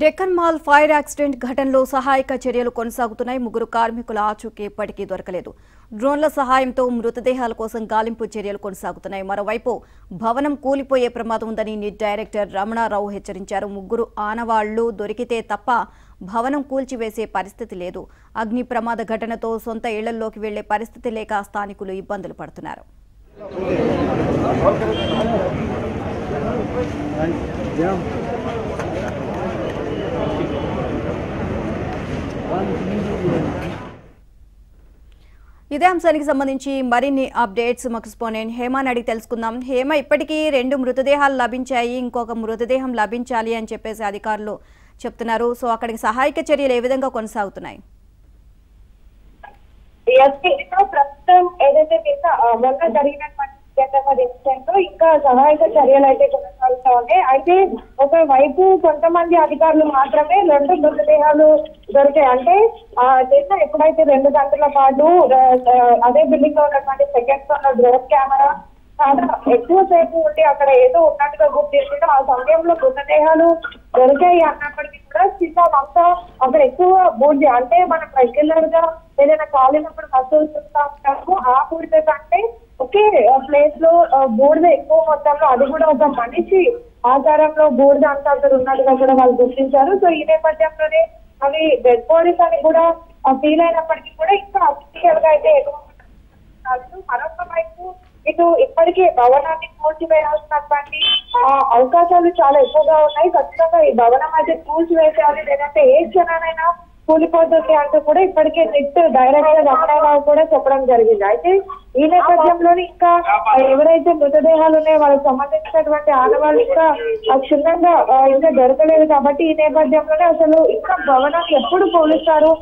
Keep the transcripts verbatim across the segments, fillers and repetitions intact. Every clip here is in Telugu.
డెక్కన్ మాల్ ఫైర్ యాక్సిడెంట్ ఘటనలో సహాయక చర్యలు కొనసాగుతున్నాయి. ముగ్గురు కార్మికుల ఆచూకీ ఇప్పటికీ దొరకలేదు. డ్రోన్ల సహాయంతో మృతదేహాల కోసం గాలింపు చర్యలు కొనసాగుతున్నాయి. మరోవైపు భవనం కూలిపోయే ప్రమాదం ఉందని నిట్ డైరెక్టర్ రమణారావు హెచ్చరించారు. ముగ్గురు ఆనవాళ్లు దొరికితే తప్ప భవనం కూల్చివేసే పరిస్థితి లేదు. అగ్ని ప్రమాద ఘటనతో సొంత ఇళ్లలోకి వెళ్లే పరిస్థితి లేక స్థానికులు ఇబ్బందులు పడుతున్నారు. ఇదే అంశానికి సంబంధించి మరిన్ని అప్డేట్స్ మాకు స్పాన్సర్ హేమని అడిగి తెలుసుకుందాం. హేమ, ఇప్పటికీ రెండు మృతదేహాలు లభించాయి, ఇంకొక మృతదేహం లభించాలి అని చెప్పేసి అధికారులు చెప్తున్నారు. సో అక్కడికి సహాయక చర్యలు ఏ విధంగా కొనసాగుతున్నాయి? ప్రస్తుతం ఏదైతే మొన్న జరిగినటువంటి ఇంకా సహాయక చర్యలు అయితే కొనసాగుతా ఉన్నాయి. అయితే ఒకవైపు కొంతమంది అధికారులు మాత్రమే రెండు మృతదేహాలు దొరికాయి. అంటే ఆ నిన్న ఎప్పుడైతే రెండు గంటల పాటు అదే బిల్డింగ్ లో ఉన్నటువంటి సెకండ్ ఫ్లోర్ లో డ్రోన్ కెమెరా చాలా ఎక్కువసేపు ఉంటే అక్కడ ఏదో ఉన్నట్టుగా గుర్తించడం, ఆ సమయంలో మృతదేహాలు దొరికాయి అన్నప్పటికీ కూడా చిన్న అంతా అక్కడ ఎక్కువ బూడిద, అంటే మనం రెగ్యులర్ గా ఏదైనా కాలేనప్పుడు వస్తువులు చూస్తా ఉంటాము, ఆ బూడిద కంటే ఒకే ప్లేస్ లో బూడిద ఎక్కువ మొత్తంలో, అది కూడా ఒక మనిషి ఆకారంలో బూడిద అంతా అక్కడ ఉన్నట్టుగా కూడా వాళ్ళు గుర్తించారు. సో ఈ నేపథ్యంలోనే అవి డెడ్ బాడీస్ అని కూడా ఫీల్ అయినప్పటికీ కూడా ఇంకా అఫీషియల్ గా అయితే ఎక్కువ. మరొక వైపు ఇటు ఇప్పటికే భవనాన్ని కూల్చివేయాల్సినటువంటి అవకాశాలు చాలా ఎక్కువగా ఉన్నాయి. ఖచ్చితంగా ఈ భవనం అయితే కూల్చివేసేయాలి, లేదంటే ఏ క్షణాలైనా కూలిపోతుంది అంటూ కూడా ఇప్పటికే నిట్ డైరెక్టర్ రమణారావు కూడా చెప్పడం జరిగింది. అయితే ఈ నేపథ్యంలోనే ఇంకా ఎవరైతే మృతదేహాలు ఉన్నాయో వాళ్ళకి సంబంధించినటువంటి ఆడవాళ్ళు ఇంకా క్షుణ్ణంగా ఇంకా దొరకలేదు. కాబట్టి ఈ నేపథ్యంలోనే అసలు ఇంకా భవనం ఎప్పుడు పోలుస్తారు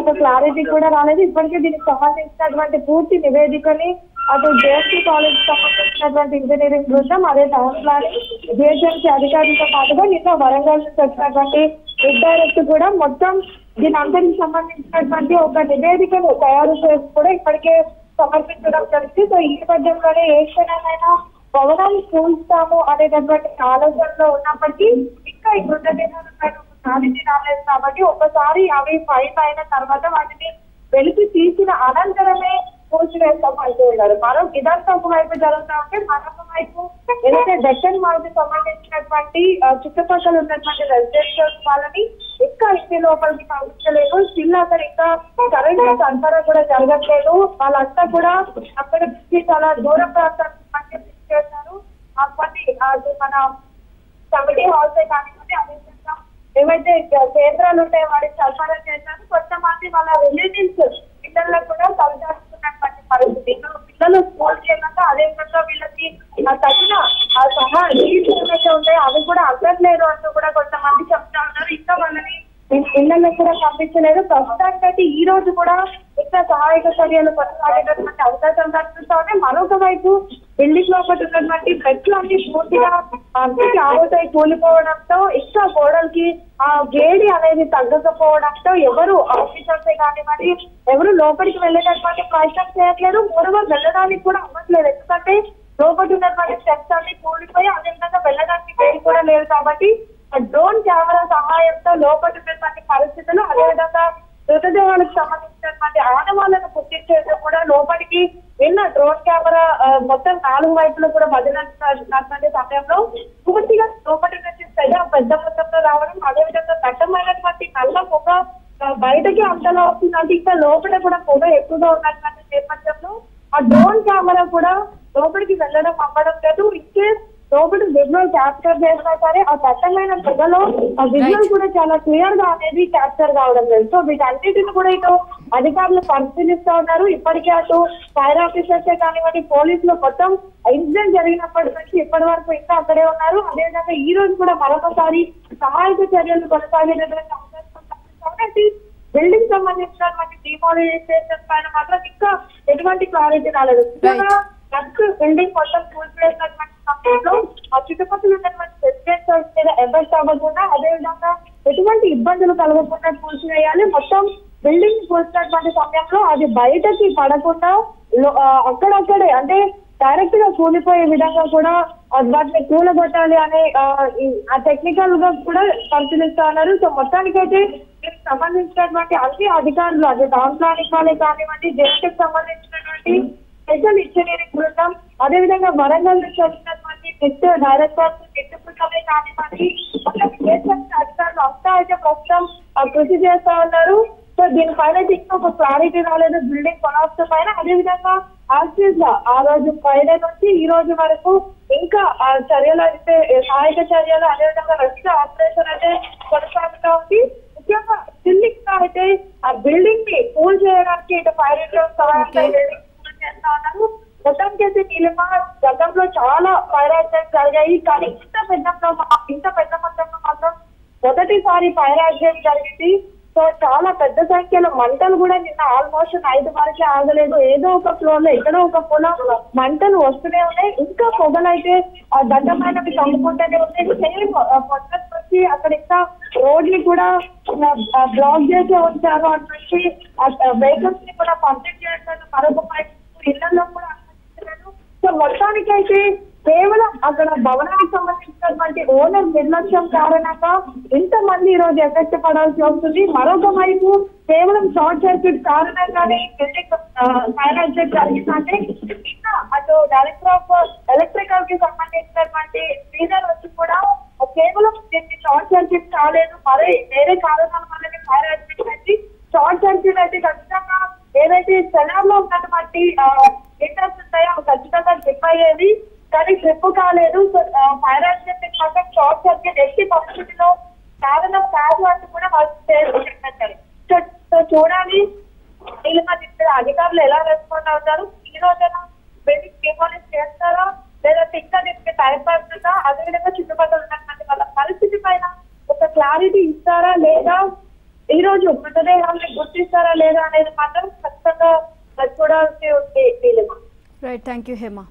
ఒక క్లారిటీ కూడా రాలేదు. ఇప్పటికే దీనికి సంబంధించినటువంటి పూర్తి నివేదికని అటు జేఎస్సీ కాలేజ్ సంబంధించినటువంటి ఇంజనీరింగ్ బృందం, అదే టౌన్ ప్లానింగ్, జిహెచ్ఎంసీ అధికారులతో పాటుగా నిన్న వరంగల్ నుంచి వచ్చినటువంటి నిట్ డైరెక్టర్ కూడా మొత్తం దీని అందరికి సంబంధించినటువంటి ఒక నివేదికను తయారు చేసి కూడా ఇప్పటికే సమర్పించడం జరిగింది. సో ఈ నేపథ్యంలోనే ఏ క్షణాలైనా భవనాన్ని చూస్తాము అనేటటువంటి ఆలోచనలో ఉన్నప్పటికీ ఇంకా ఈ మృతదేహాలు క్లారిటీ రాలేదు. కాబట్టి ఒకసారి అవి ఫైట్ అయిన తర్వాత వాటిని వెలికి తీసిన అనంతరమే కూల్చివేస్తాం అంటూ ఉన్నారు. మరో ఇదంతా ఒకవైపు జరుగుతా ఉంటే మరొక వైపు ఏదైతే డెక్కన్ మాల్ కి సంబంధించినటువంటి చుట్టుపక్కల ఉన్నటువంటి రెసిడెన్షియల్ వాళ్ళని ఇంకా ఇంటి లోపలికి పంపించలేదు. స్టిల్ అక్కడ ఇంకా కరెంట్ సరఫరా కూడా జరగట్లేదు. వాళ్ళంతా కూడా అక్కడ చాలా దూర ప్రాంతానికి చేశారు. అప్పటి మన కమిటీ హాల్స్ కానివ్వండి, అదే విధంగా ఏవైతే కేంద్రాలు ఉంటాయో వాటికి సరఫరా చేశారు. కొంతమంది వాళ్ళ రిలేటివ్స్ పిల్లల్లో కూడా తలదాచుకున్నటువంటి పరిస్థితి. పిల్లలు స్కూల్ చేయకుండా అదే విధంగా వీళ్ళకి తగిన సహాయమైతే ఉంటాయి, అవి కూడా అక్కర్లేదు అంటూ కూడా కొంతమంది చెప్తా ఉన్నారు. ఇంకా వాళ్ళని ఇళ్లలో కూడా పంపించలేదు. ప్రస్తుతానికైతే ఈ రోజు కూడా ఇంకా సహాయక చర్యలు కొనసాగేటటువంటి అవకాశం కనిపిస్తా ఉన్నాయి. మరొక వైపు బిల్డింగ్ లోపల ఉన్నటువంటి బెడ్లు అన్ని పూర్తిగా ఆవుతాయి కూలిపోవడంతో, ఇంకా గోడలకి ఆ వేడి అనేది తగ్గకపోవడంతో ఎవరు ఆఫీసర్స్ కానివ్వండి ఎవరు లోపలికి వెళ్ళేటటువంటి ప్రయత్నం చేయట్లేదు. మూడవ వెళ్ళడానికి కూడా అవ్వట్లేదు, ఎందుకంటే లోపల ఉన్నటువంటి స్టెప్స్ అన్ని కూలిపోయి అదే విధంగా వెళ్ళడానికి వేడి కూడా లేదు. కాబట్టి డ్రోన్ కెమెరా సహాయంతో లోపల ఉన్నటువంటి పరిస్థితులు, అదేవిధంగా మృతదేహాలకు సంబంధించినటువంటి ఆనవాళ్లను గుర్తించేందుకు కూడా లోపలికి నిన్న డ్రోన్ కెమెరా మొత్తం నాలుగు వైపులు కూడా వదిలినటువంటి సమయంలో పూర్తిగా లోపలి నుంచి తెగ పెద్ద మొత్తంలో రావడం, అదేవిధంగా దట్టమైనటువంటి నల్ల పొగ బయటకి అంతలా వస్తుందంటే ఇంకా లోపల కూడా పొగ ఎక్కువగా ఉన్నటువంటి నేపథ్యంలో ఆ డ్రోన్ కెమెరా కూడా లోపలికి వెళ్ళడం అవ్వడం లేదు. ఇంకే లోపల విజువల్ క్యాప్చర్ చేసినా సరే ఆ దట్టమైన పొగలో ఆ విజువల్ కూడా చాలా క్లియర్ గా అనేది క్యాప్చర్ కావడం లేదు. సో వీటన్నిటిని కూడా ఇటు అధికారులు పరిశీలిస్తా ఉన్నారు. ఇప్పటికే అటు ఫైర్ ఆఫీసర్స్ కానివ్వండి పోలీసులు మొత్తం ఇన్సిడెంట్ జరిగినప్పటి నుంచి ఇప్పటి వరకు ఇంకా అక్కడే ఉన్నారు. అదేవిధంగా ఈ రోజు కూడా మరొకసారి సహాయక చర్యలు కొనసాగేటటువంటి అవకాశం కాబట్టి బిల్డింగ్ సంబంధించినటువంటి డిమాలిజేషన్ పైన మాత్రం ఇంకా ఎటువంటి క్లారిటీ రాలేదు. బిల్డింగ్ మొత్తం కూల్చివేసినటువంటి సమయంలో ఆ చుట్టుపక్కల ఉన్నటువంటి రెసిడెన్షియల్ మీద ఎఫెక్ట్ అవ్వకుండా, అదేవిధంగా ఎటువంటి ఇబ్బందులు కలగకుండా కూల్చివేయాలి. మొత్తం బిల్డింగ్ కూల్చినటువంటి సమయంలో అది బయటకి పడకుండా అక్కడక్కడే, అంటే డైరెక్ట్ గా కూలిపోయే విధంగా కూడా और वाट पूलगोटाली अने टेक्निकल परशील सो मोत्तानिकैते संबंधिंचिनटुवंटि अन्नि अधिकारुलु अदे दानिकानि काले कानिवंटि जेएससी की संबंधिंचिनटुवंटि स्पेशल इंजीनियरिंग बृंदं अदे विधंगा वरंगल नुंचि वच्चिनटुवंटि नेक्स्ट डायरेक्टर्स नेतृत्वमे कानिवंटि जेएससी अधिकारुलु अंता अयिते प्रस्तुतं कृषि चेस्ता उन्नारु। సో దీనిపైన ఇంకా ఒక క్లారిటీ రాలేదు బిల్డింగ్ కొలాప్స్ పైన. అదే విధంగా ఆర్సిస్ ఆ రోజు ఫ్రైడే నుంచి ఈ రోజు వరకు ఇంకా చర్యలు అయితే సహాయక చర్యలు అదేవిధంగా రెస్క్యూ ఆపరేషన్ అయితే కొనసాగుతూ ఉంది. ముఖ్యంగా ఢిల్లీలో అయితే ఆ బిల్డింగ్ ని కూల్ చేయడానికి ఇటు ఫైర్ ఇంజన్స్ సహాయంతో బిల్డింగ్ కూల్ చేస్తా ఉన్నారు. మొత్తం చేసి నీలిమా గతంలో చాలా ఫైర్ యాక్సిడెంట్స్ జరిగాయి, కానీ ఇంత పెద్ద ఇంత పెద్ద మొత్తంలో మాత్రం మొదటిసారి ఫైర్ యాక్సిడెంట్ జరిగింది. సో చాలా పెద్ద సంఖ్యలో మంటలు కూడా నిన్న ఆల్మోస్ట్ ఐదు వరకే ఆగలేదు. ఏదో ఒక ఫ్లోర్ లో ఎక్కడో ఒక పొలం మంటలు వస్తూనే ఉన్నాయి. ఇంకా పొగలైతే దట్టమైనవి చంపుకుంటూనే ఉన్నాయి. సేమ్ పొద్దున వచ్చి అక్కడ ఇంకా రోడ్ ని కూడా బ్లాక్ చేసి ఉంచారు. అటు నుంచి వెహికల్స్ ని కూడా పంపింగ్ చేయట్లేదు, మరొక పైపు ఇళ్లలో కూడా అనుమతించలేదు. సో మొత్తానికైతే కేవలం అక్కడ భవనానికి సంబంధించినటువంటి ఓనర్ నిర్లక్ష్యం కారణంగా ఇంతమంది ఈ రోజు ఎఫెక్ట్ పడాల్సి వస్తుంది. మరొక వైపు కేవలం షార్ట్ సర్క్యూట్ కారణంగానే బిల్డింగ్ ఫైర్ యాక్సిడెంట్ జరిగిందంటే ఇంకా అటు డైరెక్టర్ ఆఫ్ ఎలక్ట్రికల్ కి సంబంధించినటువంటి లీడర్ వచ్చి కూడా కేవలం దీన్ని షార్ట్ సర్క్యూట్ కాలేదు, మరే వేరే కారణాల వల్లనే ఫైర్ యాక్సిడెంట్ అయింది. షార్ట్ సర్క్యూట్ అయితే ఖచ్చితంగా ఏదైతే సెనార్లో ఉన్నటువంటి లీటర్స్ ఉంటాయో ఖచ్చితంగా ట్రిప్ అయ్యేది, కానీ ట్రిప్ కాలేదు. ఫైర్ యాక్సిడెంట్ మాత్రం షార్ట్ సర్క్యూట్ ఎట్టి పరిస్థితిలో కారణం కాదు అని కూడా వాళ్ళు చెప్పారు. సో చూడాలి వీళ్ళ మధ్య అధికారులు ఎలా రెస్పాండ్ అవుతారు. ఈ రోజైనా బిల్డింగ్ డిమాలిష్ చేస్తారా లేదా ఇంకా దీనికి టైం పడుతుందా, అదేవిధంగా చుట్టుపక్కల ఉన్నటువంటి వాళ్ళ పరిస్థితి పైన ఒక క్లారిటీ ఇస్తారా లేదా, ఈ రోజు మృతదేహాన్ని గుర్తిస్తారా లేదా అనేది మాత్రం ఖచ్చితంగా చూడాల్సి ఉంది. Right, thank you Hema.